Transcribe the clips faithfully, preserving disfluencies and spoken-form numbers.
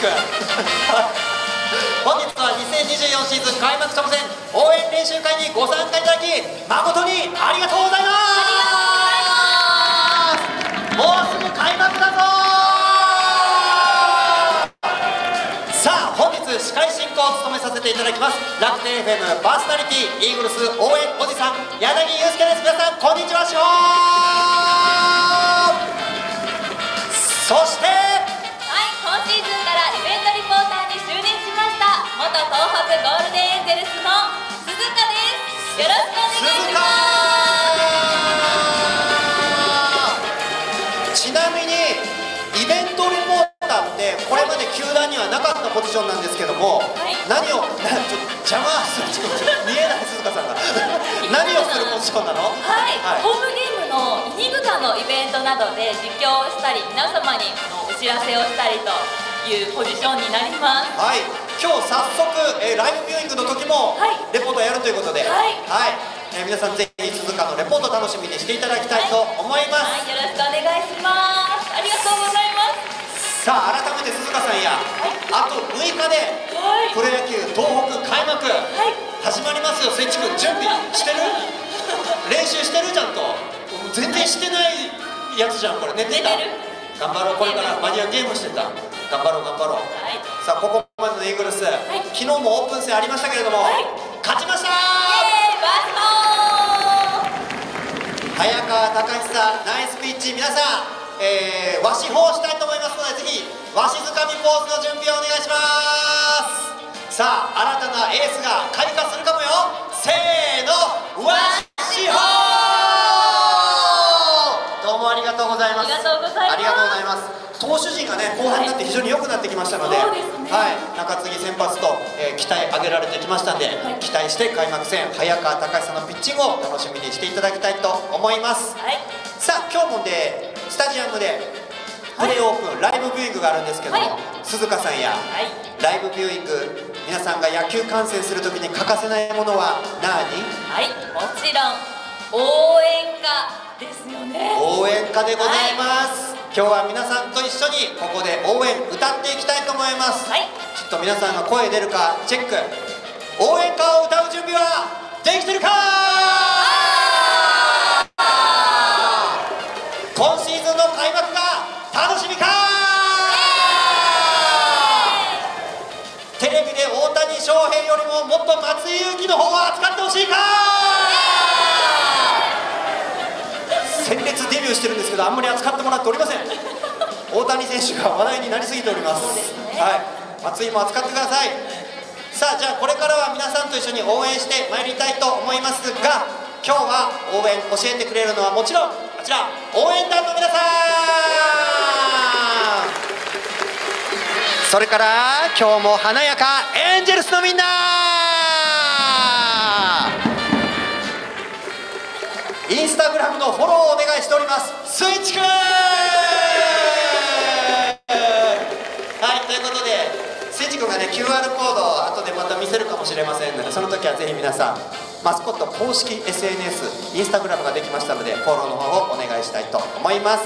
く本日はにせんにじゅうよんシーズン開幕直前応援練習会にご参加いただき誠にありがとうございます。もうすぐ開幕だぞー。さあ本日司会進行を務めさせていただきます楽天 エフエム パーソナリティイーグルス応援おじさん柳祐介です。皆さんこんにちはしょー。そして東北ゴールデンエンゼルスの鈴鹿です。よろしくお願いします。ちなみにイベントリポーターってこれまで球団にはなかったポジションなんですけども、はい、何をなちょ邪魔する見えない鈴鹿さんが何をするポジションなの？はい、はい、ホームゲームのイニング間のイベントなどで実況をしたり皆様にお知らせをしたりというポジションになります。はい。今日早速、えー、ライブビューイングの時もレポートをやるということで、はいはいえー、皆さんぜひ鈴鹿のレポート楽しみにしていただきたいと思います、はいはい、よろしくお願いします。ありがとうございます。さあ改めて鈴鹿さんや、はい、あとむいかでプロ野球東北開幕、はい、始まりますよ。スイッチ君準備してる？練習してる？ちゃんと全然してないやつじゃんこれ。寝てた？頑張ろう。これからマニアゲームしてた。頑張ろう頑張ろう、はい、さあここまずのイーグルス、はい、昨日もオープン戦ありましたけれども、はい、勝ちましたー。早川隆久ナイスピッチ。皆さん、えー、和紙砲したいと思いますのでぜひ和紙づかみポーズの準備をお願いします。さあ新たなエースが開花するかもよ。せーの和紙砲。どうもありがとうございます。ありがとうございます。投手陣がね後半になって非常に良くなってきましたので、はい、中継ぎ先発と、えー、期待上げられてきましたので、はい、期待して開幕戦早川隆久のピッチングを楽しみにしていただきたいと思います、はい、さあ今日もでスタジアムでプレーオープン、はい、ライブビューイングがあるんですけども、はい、鈴鹿さんや、はい、ライブビューイング皆さんが野球観戦するときに欠かせないものは何？はい、もちろん応援歌ですよね。応援歌でございます、はい。今日は皆さんと一緒にここで応援歌っていきたいと思います、はい、ちょっと皆さんが声出るかチェック。応援歌を歌う準備はできてるか。今シーズンの開幕が楽しみか。テレビで大谷翔平よりももっと松井裕樹の方を扱ってほしいか。鮮烈デビューしてるんですけどあんまり扱ってもらっておりません。大谷選手が話題になりすぎております、ね、はい、松井も扱ってください。さあじゃあこれからは皆さんと一緒に応援してまいりたいと思いますが、今日は応援教えてくれるのはもちろんこちら応援団の皆さん、それから今日も華やかエンジェルスのみんな、インスタグラムのフォローをお願いしておりますスイッチくん。はい、ということでスイッチくんがね キューアール コードを後でまた見せるかもしれませんので、その時はぜひ皆さんマスコット公式 エスエヌエス インスタグラムができましたのでフォローの方をお願いしたいと思います。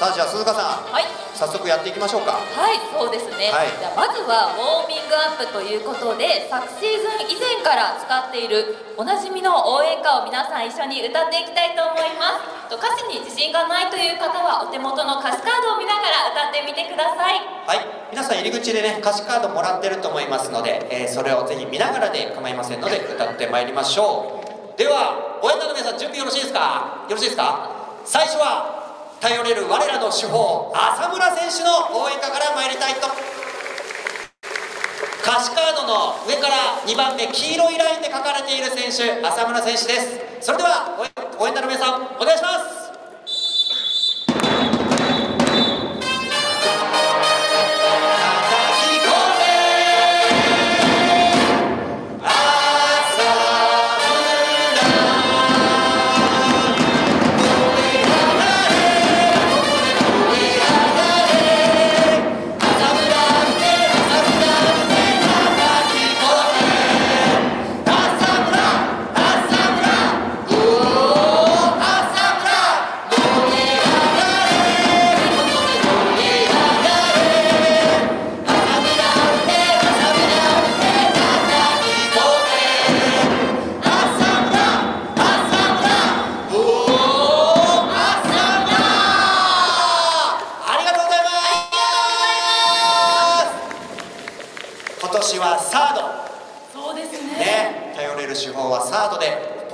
さあじゃあ鈴鹿さん、はい、早速やっていきましょうか。はい、そうですね、はい、じゃあまずはウォーミングアップということで昨シーズン以前から使っているおなじみの応援歌を皆さん一緒に歌っていきたいと思います。歌詞に自信がないという方はお手元の歌詞カードを見ながら歌ってみてください。はい、皆さん入り口でね歌詞カードもらってると思いますので、えー、それをぜひ見ながらで構いませんので歌ってまいりましょう。では応援団の皆さん準備よろしいですか。よろしいですか。最初は頼れる我らの主砲浅村選手の応援歌から参りたいと。歌詞カードの上からにばんめ黄色いラインで書かれている選手浅村選手です。それでは応援団の皆さんお願いします。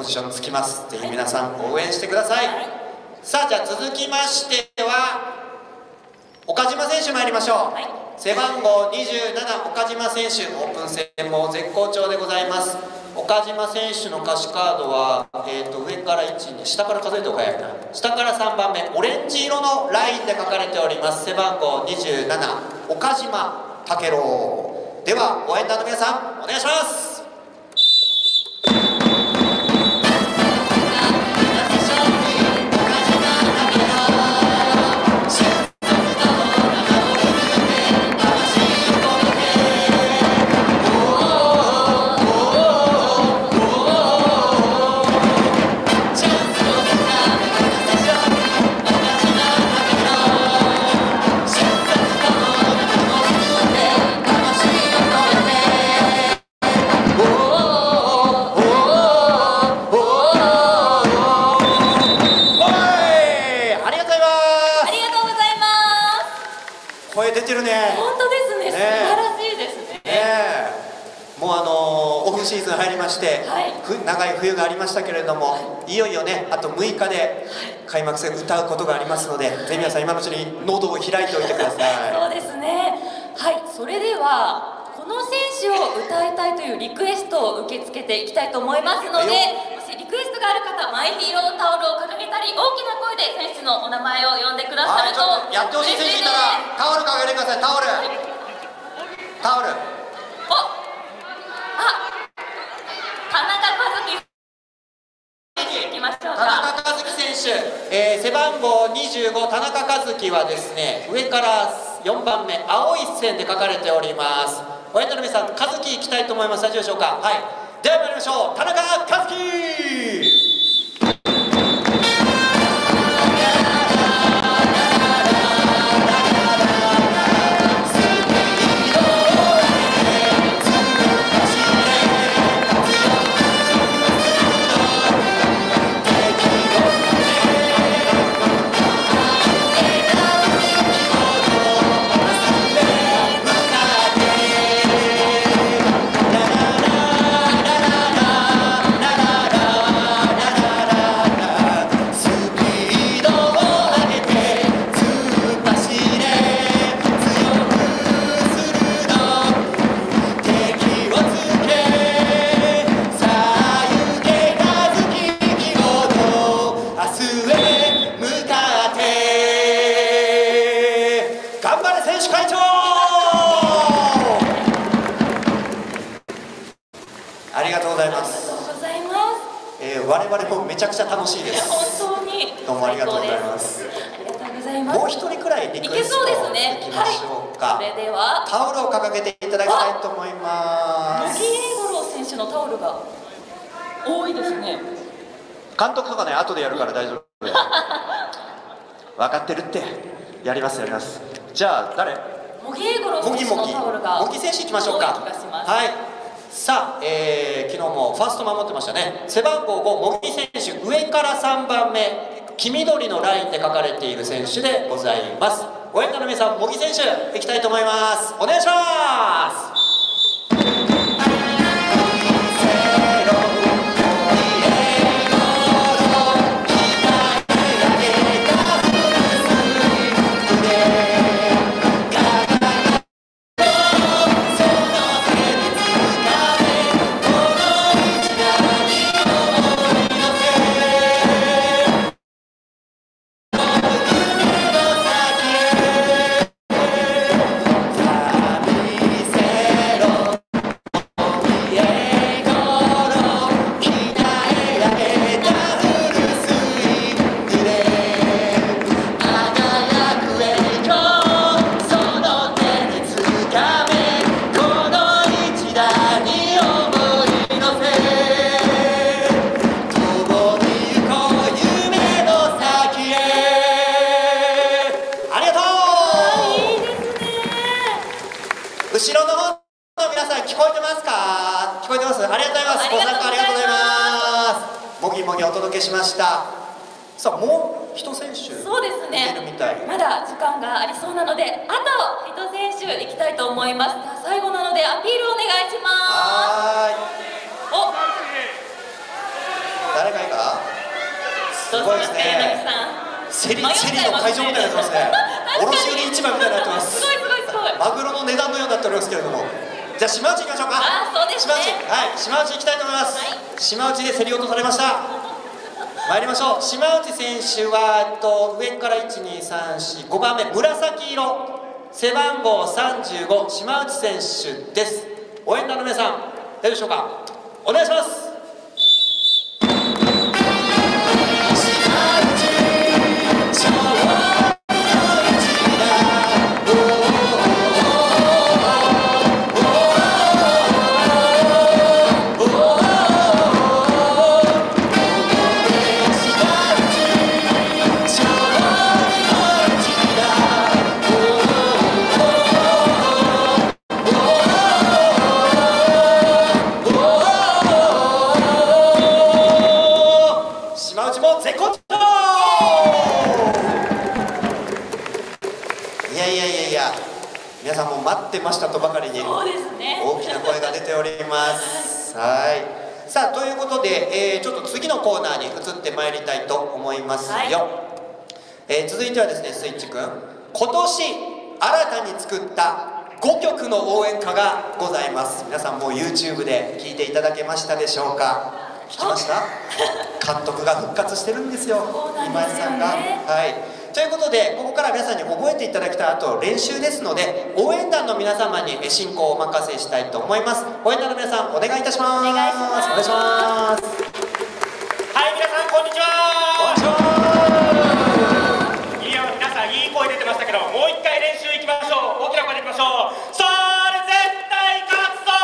ポジションつきます。ぜひ皆さん応援してください。さあ、じゃあ続きましては岡島選手参りましょう。背番号にじゅうなな岡島選手、オープン戦も絶好調でございます。岡島選手の歌詞カードは、えー、と上からいち、に、下から数えておかやるな、下からさんばんめ、オレンジ色のラインで書かれております。背番号にじゅうなな岡島武郎では、応援団の皆さんお願いします。声出てるね。本当ですね。素晴らしいですね。もうあのオフシーズン入りまして、長い冬がありましたけれども、いよいよね、あとむいかで開幕戦歌うことがありますので、ぜひ皆さん今のうちに喉を開いておいてください。そうですね。はい、それではこの選手を歌いたいというリクエストを受け付けていきたいと思いますので、もしリクエストがある方、マイヒーロータオルを掲げたり、大きな声で選手のお名前を呼んでくださると、やってほしい選手いたら。タオルかけてください。タオル、タオル。お、あ、田中和樹。行きましょうか。田中和樹選手、えー、背番号にじゅうご田中和樹はですね、上からよんばんめ、青い線で書かれております。親の皆さん、和樹行きたいと思います。大丈夫でしょうか。はい、では参りましょう。田中和樹。ありがとうございます。ええー、我々もめちゃくちゃ楽しいです。本当に。どうもありがとうございます。ありがとうございます。もう一人くらいリクエストできましょうか。はい、それではタオルを掲げていただきたいと思います。乃木英五郎選手のタオルが多いですね。監督とかね、後でやるから大丈夫。分かってるって。やりますやります。じゃあ誰？乃木英五郎選手のタオルが。乃木選手行きましょうか。はい。さあ、えー、昨日もファースト守ってましたね。背番号ご、茂木選手、上からさんばんめ、黄緑のラインで書かれている選手でございます。応援団の皆さん、茂木選手、いきたいと思います。お願いします。後ろの方の皆さん、聞こえてますか？聞こえてます。ありがとうございます。ご参加ありがとうございます。もぎもぎお届けしました。さあ、もう一選手。そうですね。まだ時間がありそうなので、あと一選手行きたいと思います。最後なのでアピールお願いします。はい。お。誰かいいか。すごいですね。セリ、セリの会場みたいになってますね。卸売市場みたいになってます。すごいすごいすごい。マグロの値段のようになっておりますけれども。じゃあ島内行きましょうか。あ、そうですね。島内、はい、島内行きたいと思います。はい、島内で競り落とされました。参りましょう。島内選手は、えっと、上からいち、に、さん、よん、ごばんめ、紫色。背番号さんじゅうご、島内選手です。応援団の皆さん、大丈夫でしょうか。お願いします。皆さんも待ってましたとばかりに大きな声が出ております。はい。さあということで、えー、ちょっと次のコーナーに移ってまいりたいと思いますよ。はい、えー、続いてはですね、スイッチくん、今年新たに作ったごきょくの応援歌がございます。皆さんもう YouTube で聴いていただけましたでしょうか。聴きました？監督が復活してるんですよ。今井さんが。はい。ということで、ここから皆さんに覚えていただきたい、あと練習ですので、応援団の皆様に進行をお任せしたいと思います。応援団の皆さん、お願いいたします。お願いします。お願いします。はい、皆さんこんにちは。こんにちは。いや、皆さんいい声出てましたけど、もう一回練習いきましょう。大きな声でいきましょう。それ絶対勝つぞ。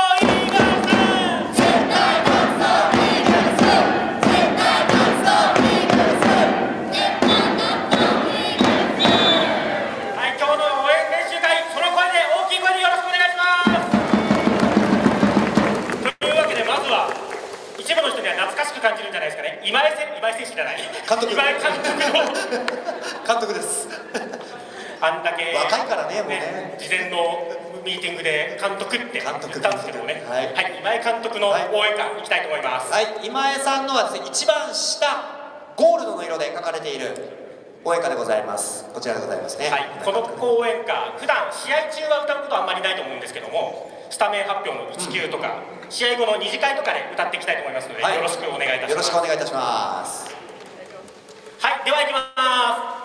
感じるんじゃないですかね。今井選手じゃない。監督。今井監督の監督です。あんだけ若いからね、もうね。事前のミーティングで監督って言ったんですけどね。はい。今井監督の応援歌いきたいと思います。はい。今井さんのはですね、一番下ゴールドの色で書かれている応援歌でございます。こちらでございますね。はい。この応援歌、普段試合中は歌うことはあんまりないと思うんですけども、スタメン発表のいちきゅうとか、うん、試合後の二次会とかで歌っていきたいと思いますので、はい、よろしくお願いいたします。よろしくお願いいたします。はい、では行きます。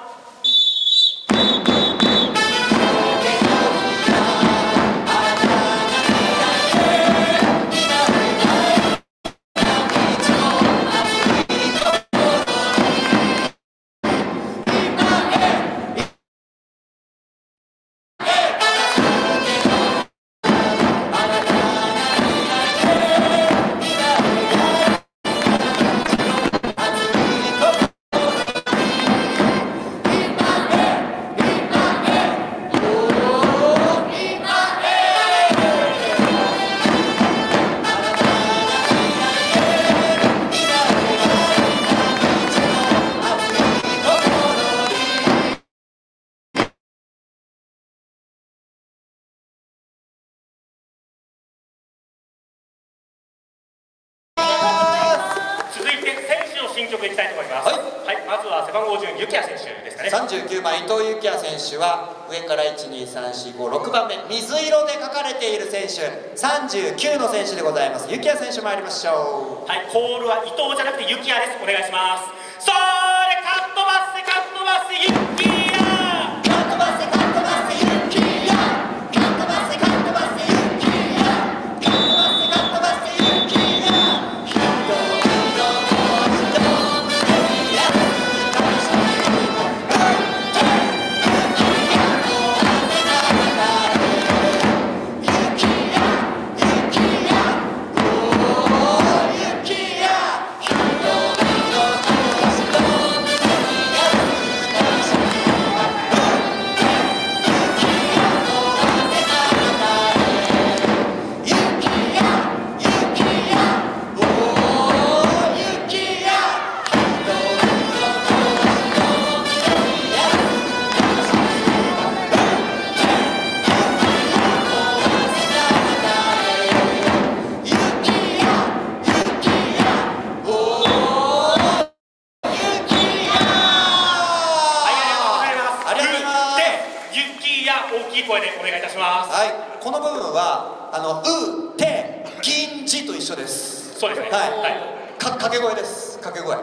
さんじゅうきゅうばん伊藤幸也選手は上からいち、に、さん、よん、ご、ろくばんめ、水色で書かれている選手、さんじゅうきゅうの選手でございます。幸也選手参りましょう。はい、コールは伊藤じゃなくて幸也です。お願いします。それカットバス、カットバス幸也、カットバス、カットバス幸也、カットバス、カットバス幸也、カットバス、カットバス幸也。この部分はあのうて銀字と一緒です。そうですね、はい、掛け声です。掛け声、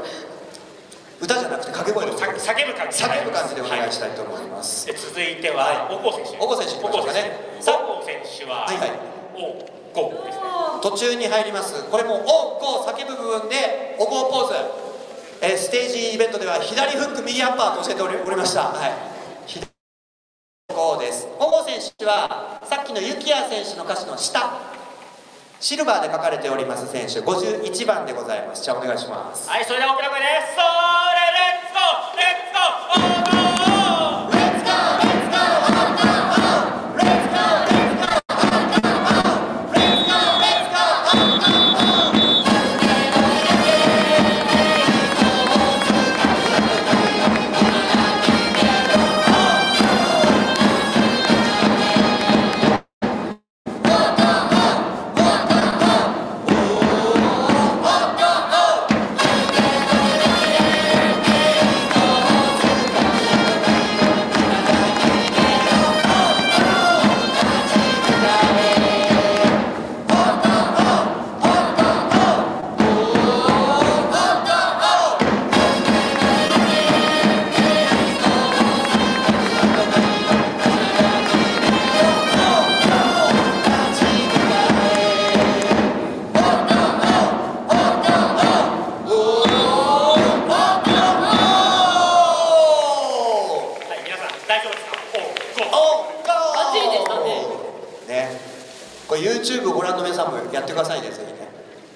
歌じゃなくて掛け声です。叫ぶ感じ、叫ぶ感じでお願いしたいと思います。続いては大河選手、大河選手いきましょうかね。大河選手ははいはい途中に入ります。これもおご叫ぶ部分でおごポーズ、えー、ステージイベントでは左フック右アッパーと教えておりました。はい、左おごです。おご選手はさっきのユキヤ選手の歌詞の下、シルバーで書かれております選手ごじゅういちばんでございます。じゃあお願いします。はい、それでは大きな声でそれレッツゴーレッツゴーおごーYouTube ご覧の皆さんもやってくださいね、ぜひね。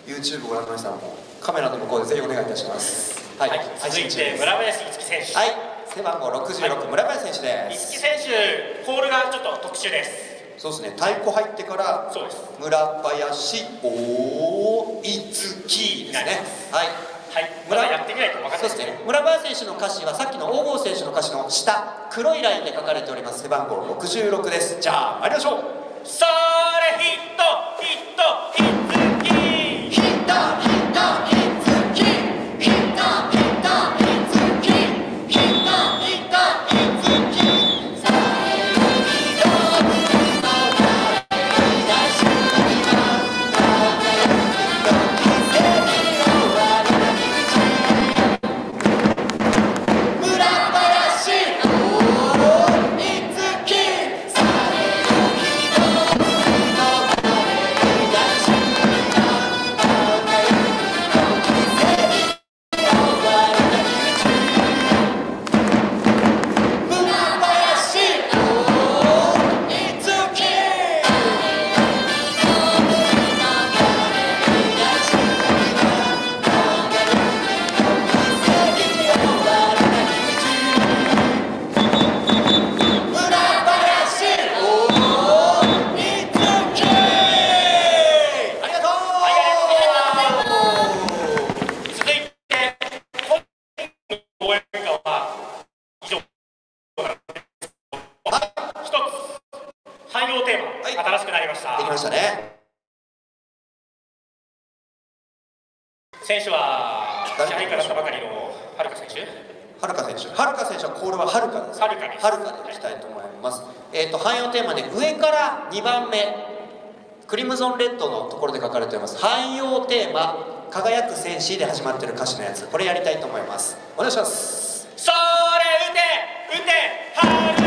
YouTube ご覧の皆さんもカメラの向こうでぜひお願いいたします。はい、はい、続いて村林樹選手。はい、背番号ろくじゅうろく、はい、村林選手です。樹選手、コールがちょっと特殊です。そうですね、太鼓入ってから、そうです。村林おいつきですね。はい。はい、村やってみないと分かんないですね。村林選手の歌詞はさっきの大郷選手の歌詞の下、黒いラインで書かれております。背番号ろくじゅうろくです。じゃあ、参りましょう。それヒットヒットヒッツキーヒットヒットヒッツキーヒットヒットヒッツキーヒットヒットヒッツキー最後にどこかへ出しまった奇跡の終わり道村林ヒッツキー最後に新しくなりました。できましたね。選手は試合からしたばかりのはるか選手。はるか選手。はるか選手はコールははるかです。はるかです。はるかでいきたいと思います。えっと汎用テーマで上からにばんめクリムゾンレッドのところで書かれています。汎用テーマ輝く戦士で始まっている歌詞のやつ、これやりたいと思います。お願いします。それ打て打てはる。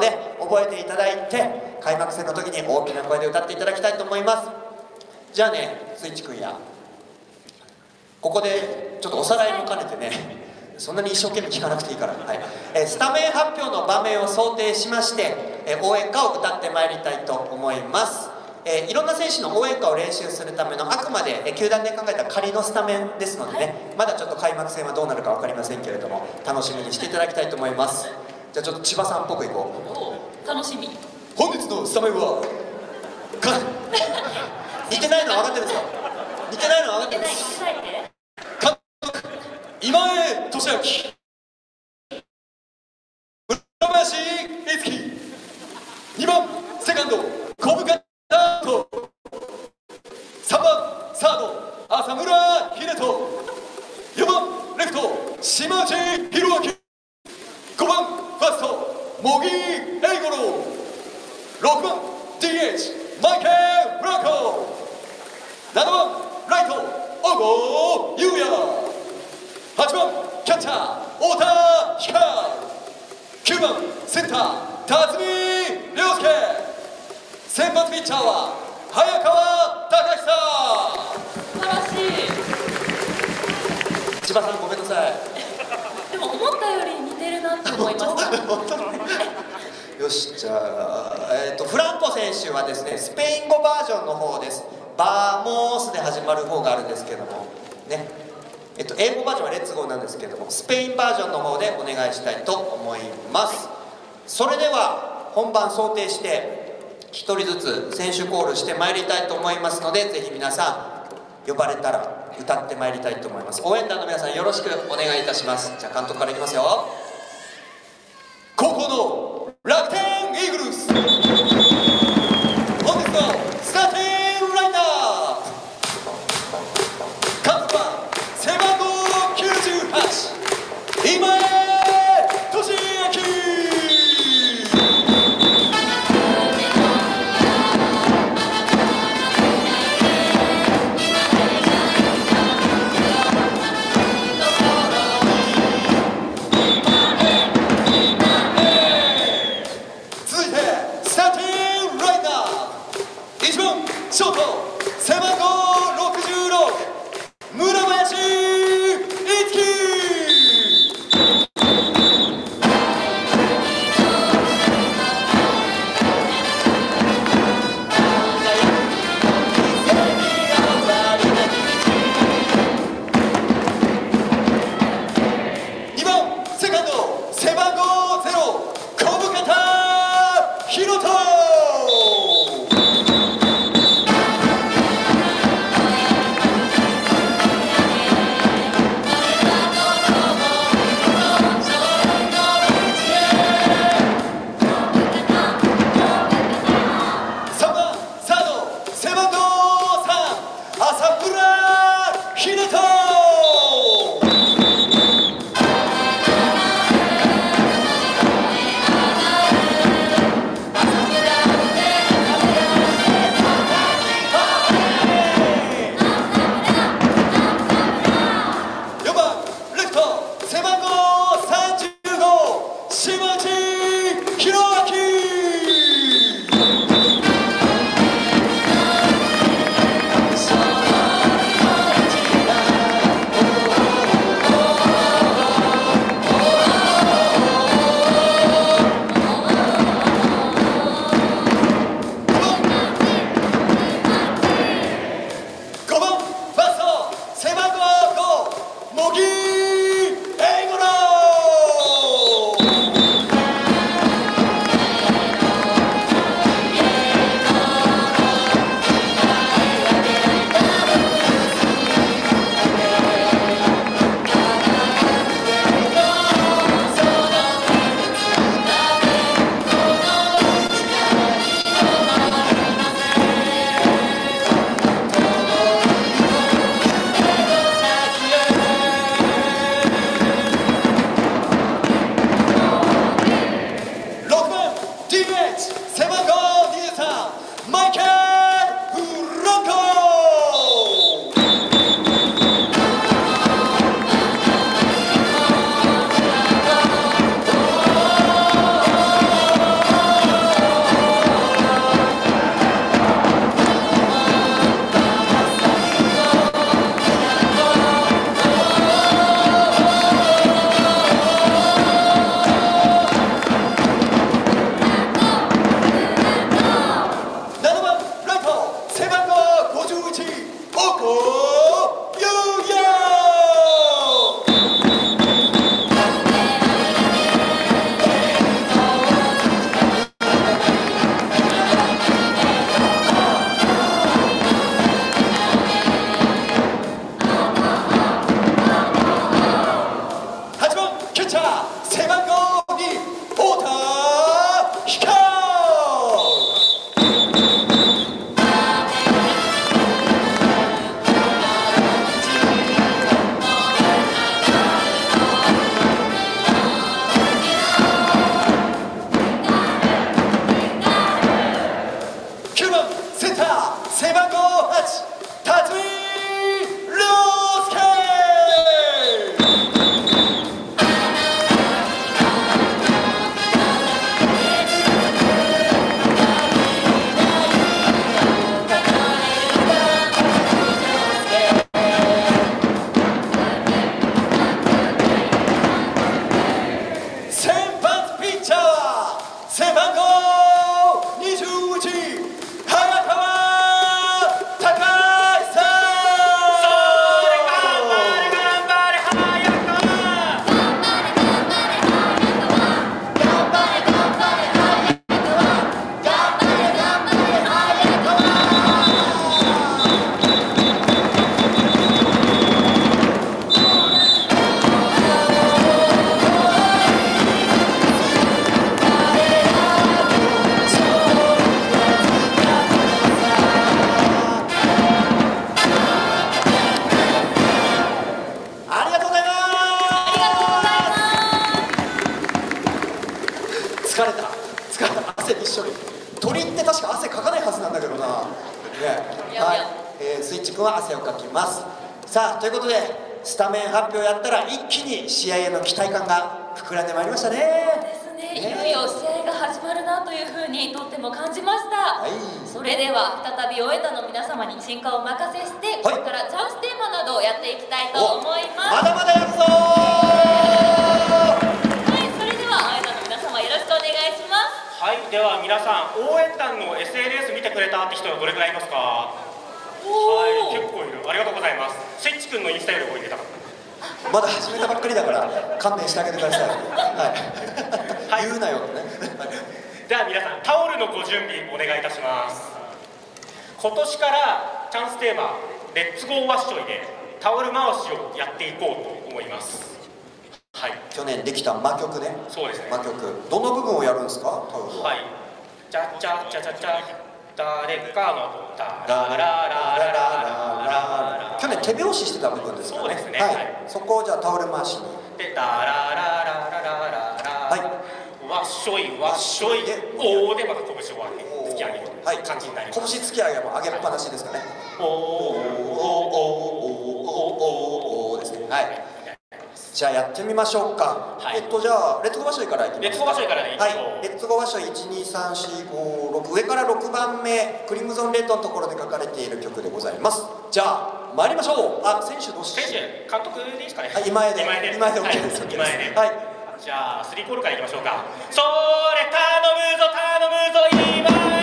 をね覚えていただいて、開幕戦の時に大きな声で歌っていただきたいと思います。じゃあね、スイッチ君やここでちょっとおさらいも兼ねてね、そんなに一生懸命聞かなくていいから、はい、えー、スタメン発表の場面を想定しまして、えー、応援歌を歌ってまいりたいと思います。えー、いろんな選手の応援歌を練習するためのあくまで、えー、球団で考えた仮のスタメンですのでね、まだちょっと開幕戦はどうなるか分かりませんけれども、楽しみにしていただきたいと思います。じゃあちょっと千葉さんっぽくいこう。楽しみ。本日のスタメンはか似てないのは分かってるんですよ。似てないのは分かってるんですよ。今江俊明、浦林悦樹、にばんセカンド小深田と、さんばんサード浅村秀人、よんばんレフト島地宏明、ごばんファースト茂木栄五郎、ろくばん ディーエイチ マイケル・ブランコ、ななばんライト小郷優也、はちばんキャッチャー太田光、きゅうばんセンター辰巳涼介、先発ピッチャーは早川貴久。素晴らしい。千葉さんごめんなさい。でも思ったより似てるなって思いましたよし、じゃあ、えー、とフランコ選手はですねスペイン語バージョンの方です。バーモースで始まる方があるんですけどもね、えっと、英語バージョンはレッツゴーなんですけれども、スペインバージョンの方でお願いしたいと思います。それでは本番想定してひとりずつ選手コールしてまいりたいと思いますので、ぜひ皆さん呼ばれたら歌ってまいりたいと思います。応援団の皆さんよろしくお願いいたします。じゃあ監督からいきますよ。高校の楽天イーグルス、本日のスターティングラインナー、今江俊明。汗一緒で、鳥って確か汗かかないはずなんだけどな、ね、はい、えー、スイッチ君は汗をかきます。さあということでスタメン発表やったら一気に試合への期待感が膨らんでまいりましたね。いよいよ試合が始まるなというふうにとっても感じました、はい、それでは再び応援団の皆様に進化をお任せして、はい、これからチャンステーマなどをやっていきたいと思います。まだまだやるぞー。はい、それでは応援団の皆様よろしくお願いします。はい、では皆さん応援団の エスエヌエス 見てくれたって人はどれくらいいますか？はい、結構いる。ありがとうございます。スイッチ君のインスタより多いね。まだ始めたばっかりだから勘弁してあげてください。はい、言うなよね。じゃあ皆さんタオルのご準備お願いいたします。今年からチャンステーマ「レッツゴーワッショイ」でタオル回しをやっていこうと思います。はい、去年できた魔曲ね。そうですね、魔曲どの部分をやるんですか？タオルは、はい、チャチャチャチャチャ誰かのタララララララララ、去年手拍子してた部分ですかね。そこをじゃあタオル回しに。で、タラララララララ、わっしょいわっしょいで、おーでまた拳を突き上げる感じになります。拳突き上げも上げっぱなしですかね。おーおーおーおーおーおーおーですね。はい、じゃあやってみましょうか。えっとじゃあレッツゴーワッショイからいきます。レッツゴーワッショイからね。はい、レッツゴーワッショイいちにさんしごろく、上からろくばんめクリムゾンレッドのところで書かれている曲でございます。じゃあ参りましょう。あ、選手どうして？選手、監督でいいですかね。はい、今へで。今へで。今へで OK です。今へで。はい。じゃあ、スリーコールからいきましょうか。それ、頼むぞ、頼むぞ、今へ。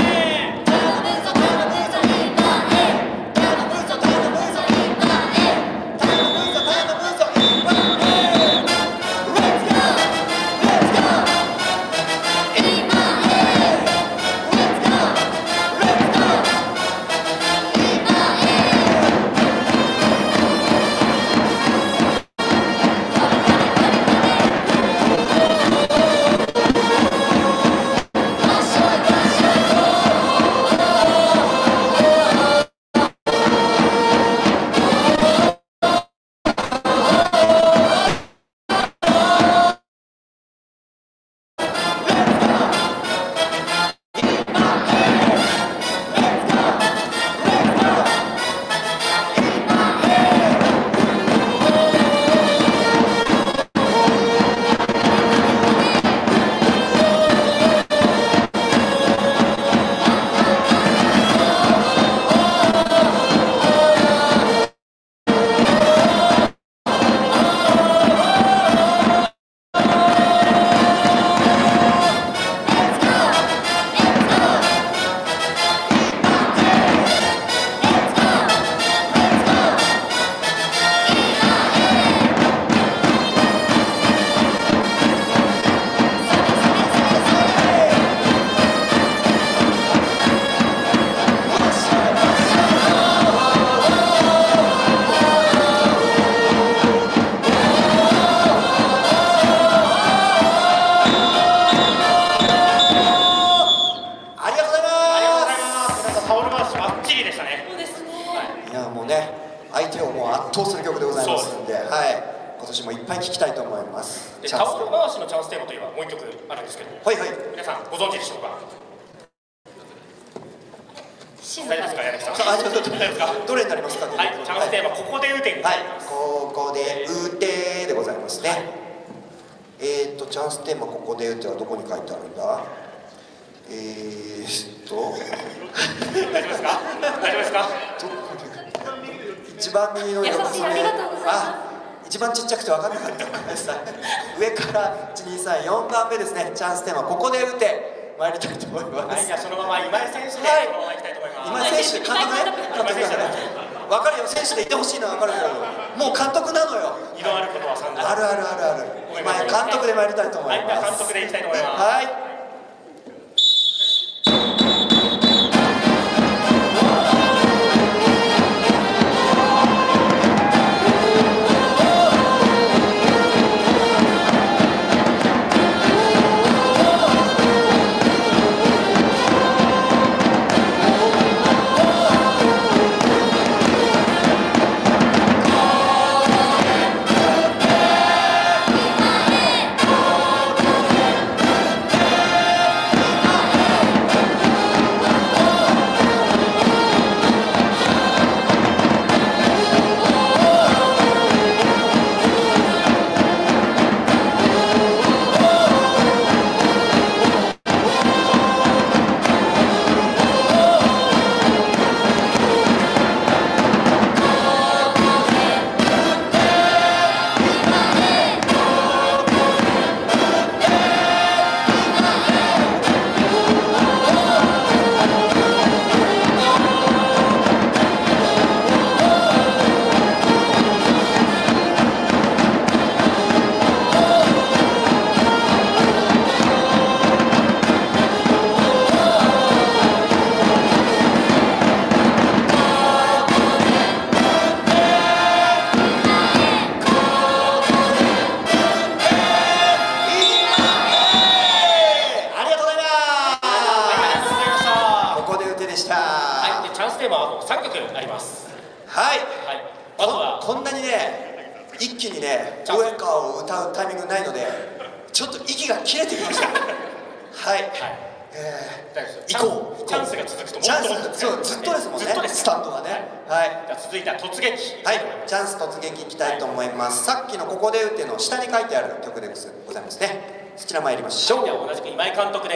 よんばんめですね。チャンステーマここで打って参りたいと思います。はい、じゃあそのまま今井選手で行きたいと思います。今井選手、監督ね、監督ね、分かるよ、選手でいてほしいのは分かるけど、もう監督なのよ。色あることは散々あるあるあるある。今井監督で参りたいと思います。はい、監督で行きたいと思います。はい。チャンステーマはさんきょくあります。はい、はい、まずは こ, こんなにね一気にね応援歌を歌うタイミングないのでちょっと息が切れてきました。はい、はいえー、行こう。チャンスが続くともっとそうずっとですもんね、スタンドがね。はい、続いては突撃。はい、チャンス突撃いきたいと思います。さっきの「ここで」っていうのを下に書いてある曲でございますね。そちら参りましょう。同じく今井監督で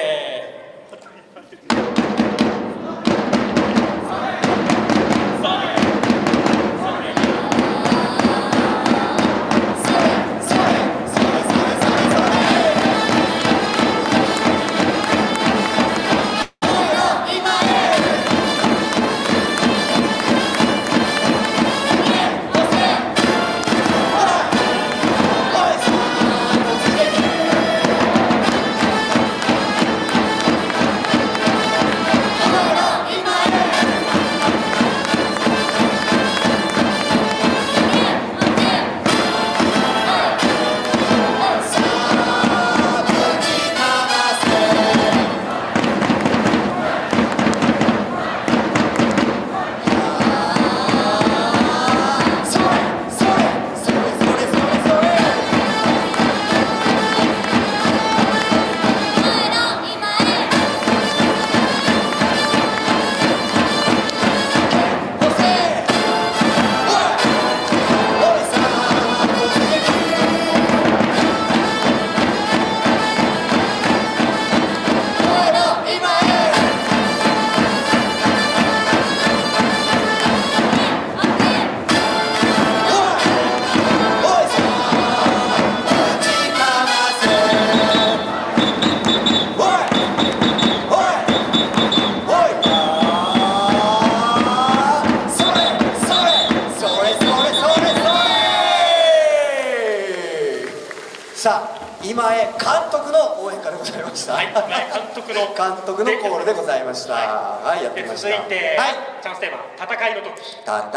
今江監督の応援歌でございました。はい、今江監督の監督のコールでございました。はい、やってみました。続いて、はい、チャンステーマ、戦いの時。戦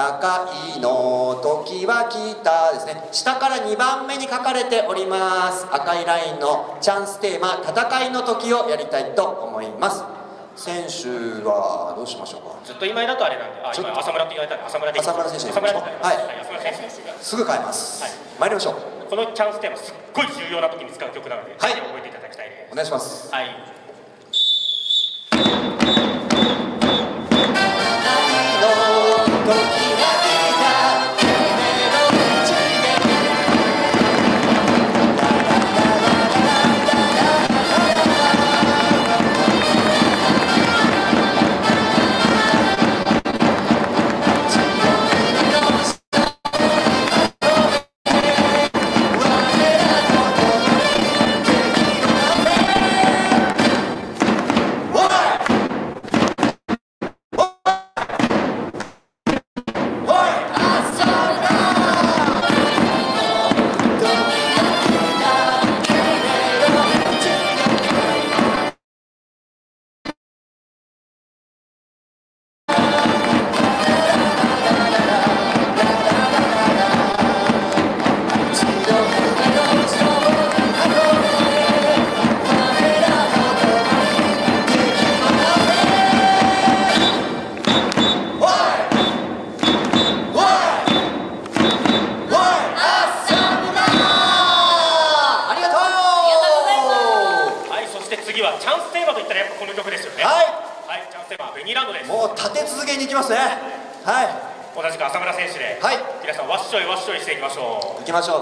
いの時は来たですね。下からにばんめに書かれております。赤いラインのチャンステーマ、戦いの時をやりたいと思います。選手はどうしましょうか。ずっと今井だとあれなんで、あ、今浅村って言われたら浅村で。浅村選手。浅村選手。はい。すぐ変えます。はい、参りましょう。このチャンステーマすっごい重要な時に使う曲なので、はい、覚えていただきたいです。お願いします。はい。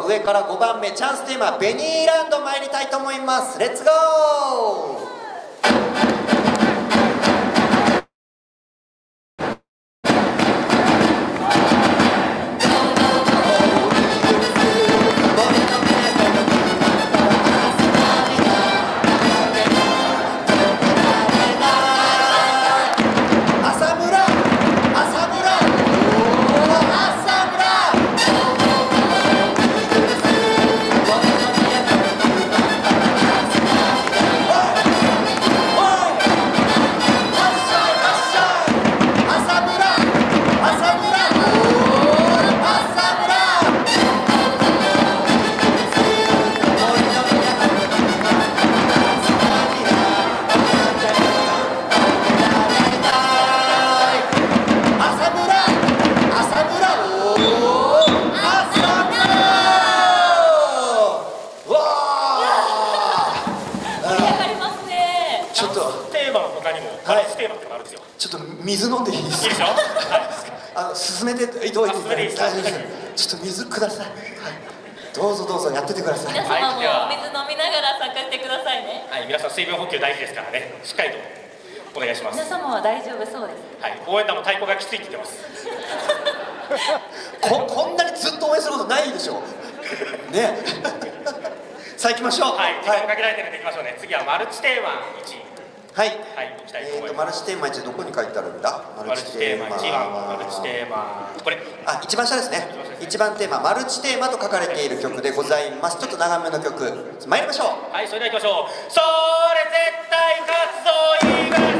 上からごばんめ、チャンステーマ「ベニーランド」参りたいと思います。レッツゴー。テーマの他にもガラステーマってのがあるんですよ。ちょっと水飲んでいいですか？いいでしょ。あの進めていただいてちょっと水ください。どうぞどうぞやっててください。皆様もお水飲みながら参加してくださいね。はい、皆さん水分補給大事ですからね。しっかりとお願いします。皆様は大丈夫そうです。はい、応援団も太鼓がきついって言ってます。ここんなにずっと応援することないでしょね。さあ行きましょう。はい、時間かけられてるんで行きましょうね。次はマルチテーマいち。はい、はい、行きたいと思います。えっとマルチテーマいちどこに書いてあるんだ？マルチテーマいちはマルチテーマこれ、あ、一番下ですね。一番テーママルチテーマと書かれている曲でございます。ちょっと長めの曲参りましょう。はい、それでは行きましょう。それ絶対活動言います。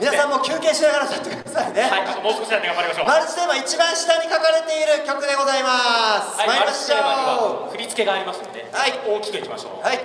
皆さんも休憩しながらやってくださいね。はい、ちょっともう少しやって頑張りましょう。マルチテーマ一番下に書かれている曲でございます。はい、マルチテーマには振り付けがありますので、はい、大きくいきましょう。はい。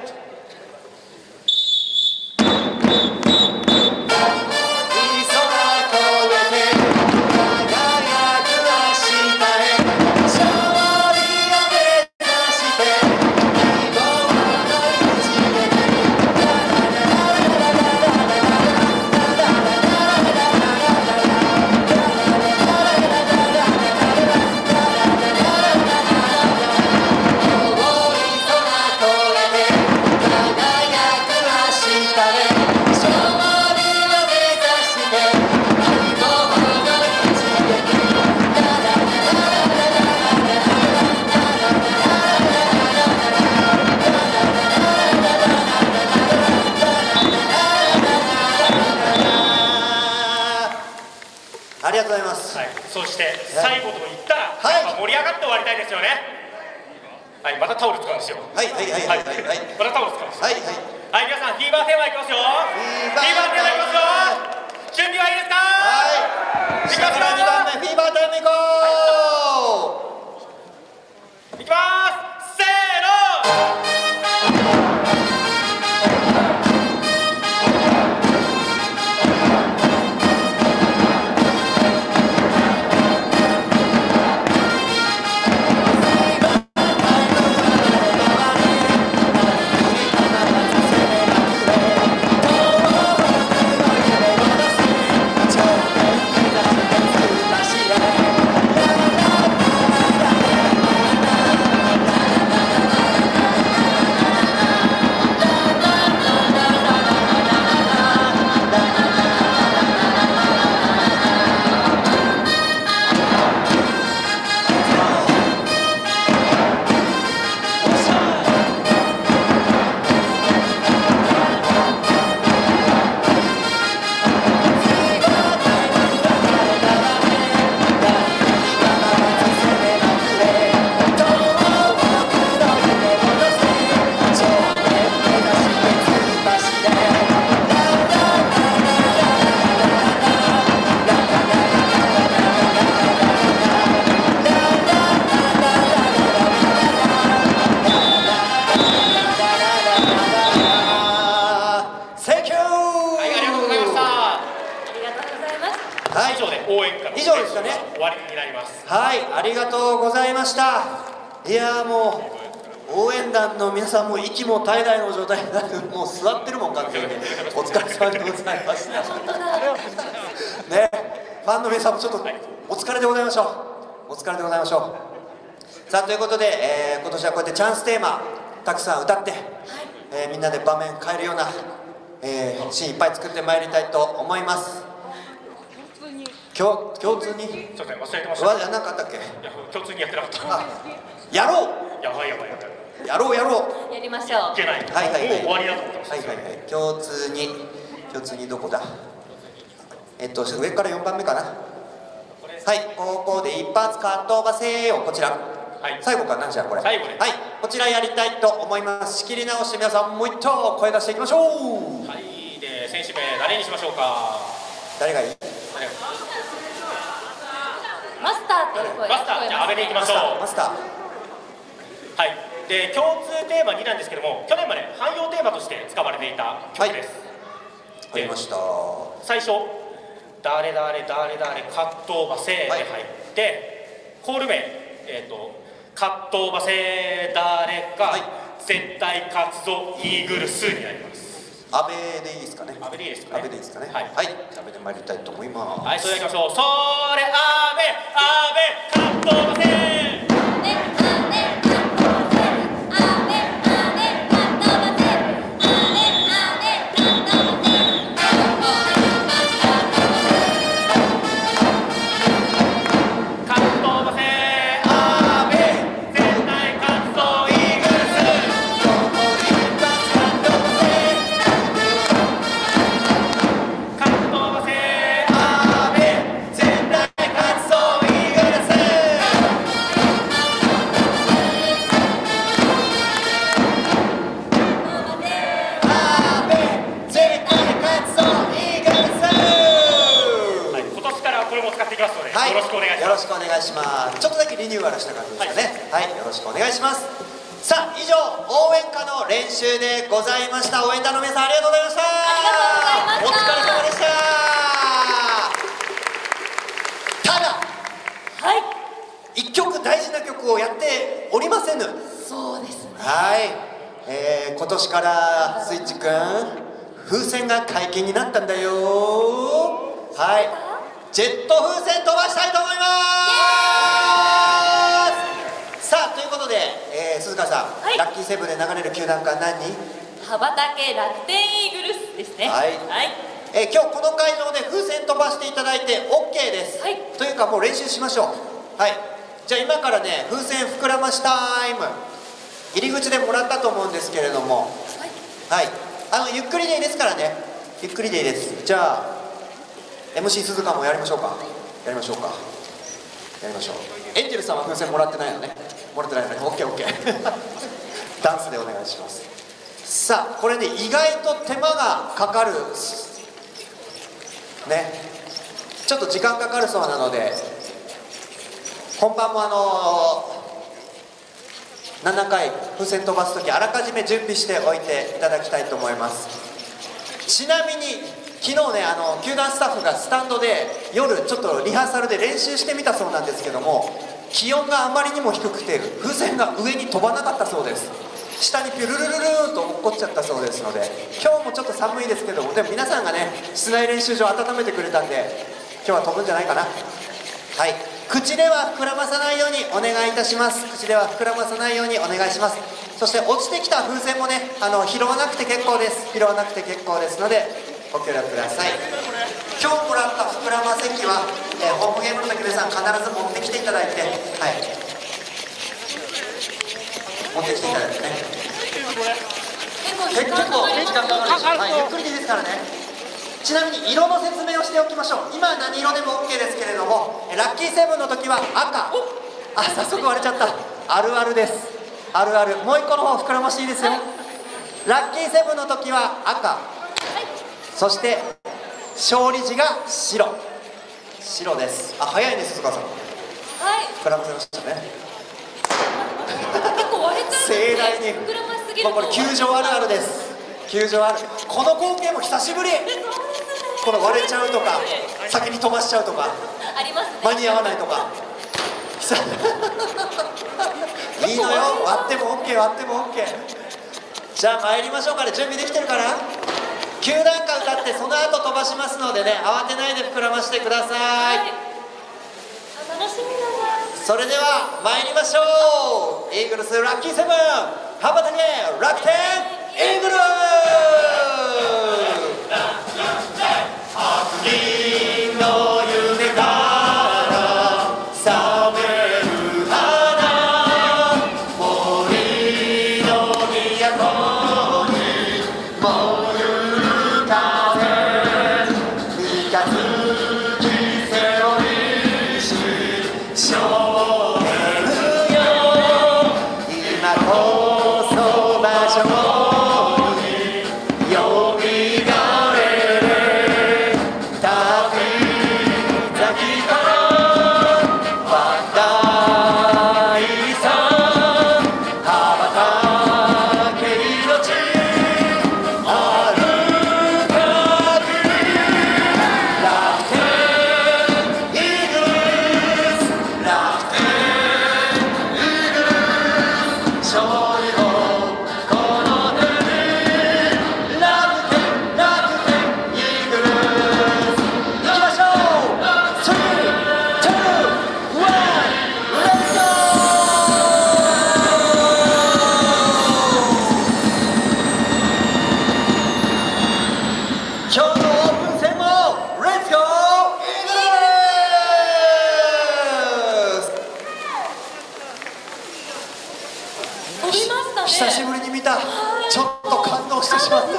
そして最後と言ったら、はい、盛り上がって終わりたいですよね。はい、またタオル使うんですよ。はいはいはいはいはいはい、またタオル使うんですよ。はいはいはい、皆さんフィーバーテーマいきますよ。フィーバーテーマいきますよ。準備はいいですか？はい、次からにばんめフィーバーテーマいこう。いきます。せーの。「はい、以上で応援歌の以上ですかね。終わりになります。はい、ありがとうございました。いやーもう応援団の皆さんも息も絶えないの状態になる、もう座ってるもん完全に。お疲れ様でございましたね、ファンの皆さんもちょっとお疲れでございましょう。お疲れでございましょう。さあということで、えー、今年はこうやってチャンステーマたくさん歌って、はい、えー、みんなで場面変えるような、えー、シーンいっぱい作ってまいりたいと思います。共通にちょっと忘れてました。何かあったっけ。いや共通にやってなかった。やろうやばいやばいやばいやろうやろうやりましょう。いけない。はいはいはい、もう終わりだと思ってます。はいはいはい、共通に共通にどこだ。えっと上からよんばんめかな。はい、ここで一発かっ飛ばせよ。こちら、はい、最後かなんじゃこれ。最後ね。はい、こちらやりたいと思います。仕切り直して皆さんもう一度声出していきましょう。はい、で選手名誰にしましょうか。誰がいい。誰がいい。マスターっていう声。マスター、じゃあ阿部でいきましょう。マスター、はい、で共通テーマになんですけども、去年まで汎用テーマとして使われていた曲です。ありました。最初「誰誰誰誰かっとばせ」で入ってコール名「かっとばせ誰か絶対勝つぞイーグルス」になります。阿部でいいですかね。阿部でいいですかね。阿部でいいですかね。はいはい、阿部で参りたいと思います。はい、それではいきましょう。それ阿部阿部かっとばせ。よろしくお願いします。ちょっとだけリニューアルした感じですかね。はい、はい、よろしくお願いします。さあ、以上応援歌の練習でございました。応援団の皆さんありがとうございました。ありがとうございました。お疲れ様でした。ただ、はい、一曲大事な曲をやっておりませぬ。そうですね。はい、えー、今年からスイッチくん風船が解禁になったんだよ。はい。ジェット風船飛ばしたいと思います。さあということで、えー、鈴川さん、はい、ラッキーセブンで流れる球団間何人？羽ばたけ楽天イーグルスですね。はい。はい、えー、今日この会場で風船飛ばしていただいて オーケー です。はい。というかもう練習しましょう。はい。じゃあ今からね風船膨らましタイム。入り口でもらったと思うんですけれども。はい。はい。あのゆっくりでいいですからね。ゆっくりでいいです。じゃあ。エムシー 鈴鹿もやりましょうか。やりましょうか。やりましょう。エンジェルさんは風船もらってないのね。もらってないのね。オッケーオッケー。ダンスでお願いします。さあこれね意外と手間がかかるね。ちょっと時間かかるそうなので、本番もあのー、ななかい風船飛ばすときあらかじめ準備しておいていただきたいと思います。ちなみに。昨日ね、あの球団スタッフがスタンドで夜ちょっとリハーサルで練習してみたそうなんですけども、気温があまりにも低くて風船が上に飛ばなかったそうです。下にピュルルルルーンと落っこっちゃったそうですので、今日もちょっと寒いですけども、でも皆さんがね室内練習場温めてくれたんで今日は飛ぶんじゃないかな。はい、口では膨らまさないようにお願いいたします。口では膨らまさないようにお願いします。そして落ちてきた風船もねあの拾わなくて結構です。拾わなくて結構ですのでご協力ください。今日もらった膨らませ器は、えー、ホームゲームの時皆さん必ず持ってきていただいて、はい、持ってきていただいてね。結構時間かかるでしょ。はい、ゆっくりでいいですからね。ちなみに色の説明をしておきましょう。今何色でも オーケー ですけれども、ラッキーセブンの時は赤。あ、早速割れちゃった。あるあるです。あるある。もう一個の方膨らましていいですよ。ラッキーセブンの時は赤。そして勝利時が白白です。あ、早いです、鈴川さん。はい、膨らませましたね。結構割れちゃう。盛大に膨らますぎる。これ球場あるあるです。球場ある。この光景も久しぶり。この割れちゃうとか先に飛ばしちゃうとかあります、ね、間に合わないとかいいのよ、割っても OK、 割っても OK。 じゃあ参りましょうかね。準備できてるかな。きゅうだんかん歌ってその後飛ばしますのでね、慌てないで膨らましてください、はい、楽しみだな。それでは参りましょう。イーグルスラッキーセブン、羽ばたけ楽天イーグル。久しぶりに見た、ちょっと感動してしまった、ね、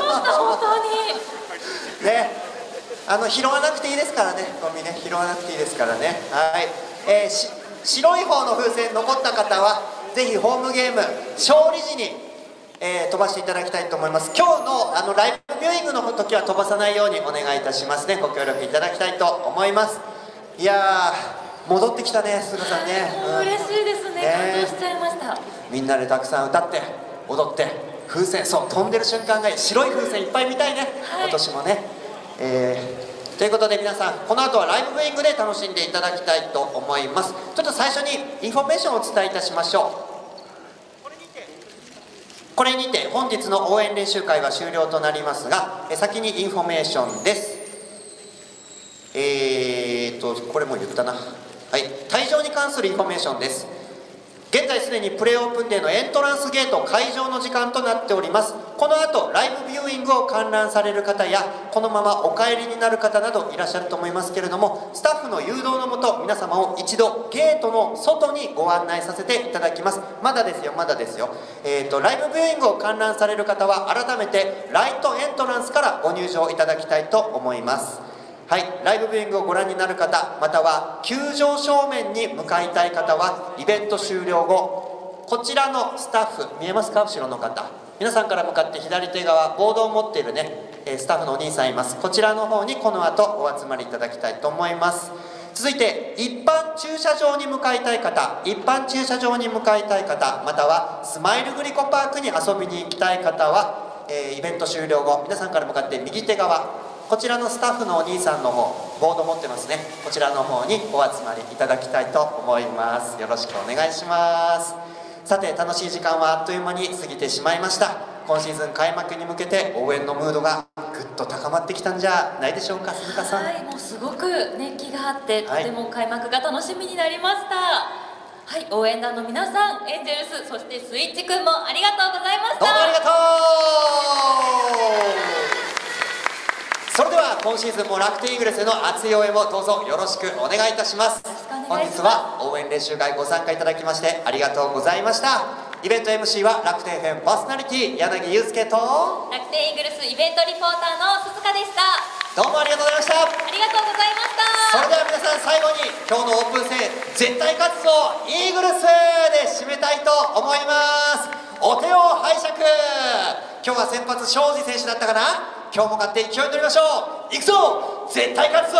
あの拾わなくていいですからね、ゴミね、拾わなくていいですからね、はい。えー、し白い方の風船、残った方は、ぜひホームゲーム、勝利時に、えー、飛ばしていただきたいと思います。今日のあのライブビューイングの時は飛ばさないようにお願いいたしますね、ご協力いただきたいと思います。いやー、戻ってきたね、すがさんね。嬉しいですね、感動しちゃいました。みんなでたくさん歌って踊って風船、そう飛んでる瞬間がいい、白い風船いっぱい見たいね、はい、今年もね、えー、ということで皆さん、この後はライブブーイングで楽しんでいただきたいと思います。ちょっと最初にインフォメーションをお伝えいたしましょう。これにて本日の応援練習会は終了となりますが、先にインフォメーションです。えーっとこれも言ったな、はい、退場に関するインフォメーションです。現在すでにプレーオープンデーのエントランスゲート開場の時間となっております。この後ライブビューイングを観覧される方やこのままお帰りになる方などいらっしゃると思いますけれども、スタッフの誘導のもと皆様を一度ゲートの外にご案内させていただきます。まだですよ、まだですよ、えーと、ライブビューイングを観覧される方は改めてライトエントランスからご入場いただきたいと思います。はい、ライブビューイングをご覧になる方、または球場正面に向かいたい方はイベント終了後、こちらのスタッフ見えますか、後ろの方、皆さんから向かって左手側、ボードを持っているねスタッフのお兄さんいます。こちらの方にこの後お集まりいただきたいと思います。続いて一般駐車場に向かいたい方、一般駐車場に向かいたい方、またはスマイルグリコパークに遊びに行きたい方は、えー、イベント終了後、皆さんから向かって右手側、こちらのスタッフのお兄さんの方、ボード持ってますね、こちらの方にお集まりいただきたいと思います。よろしくお願いします。さて、楽しい時間はあっという間に過ぎてしまいました。今シーズン開幕に向けて応援のムードがぐっと高まってきたんじゃないでしょうか、鈴鹿さん。はい、もうすごく熱気があって、はい、とても開幕が楽しみになりました。はい、応援団の皆さん、エンジェルス、そしてスイッチ君もありがとうございました。どうもありがとう。それでは今シーズンも楽天イーグルスへの熱い応援をどうぞよろしくお願いいたします。本日は応援練習会ご参加いただきましてありがとうございました。イベント エムシー は楽天エフエムパーソナリティ柳祐介と楽天イーグルスイベントリポーターの鈴鹿でした。どうもありがとうございました。ありがとうございました。それでは皆さん、最後に今日のオープン戦絶対勝つをイーグルスで締めたいと思います。お手を拝借。今日は先発庄司選手だったかな。今日も勝って勢いに乗りましょう。行くぞ、絶対勝つぞ。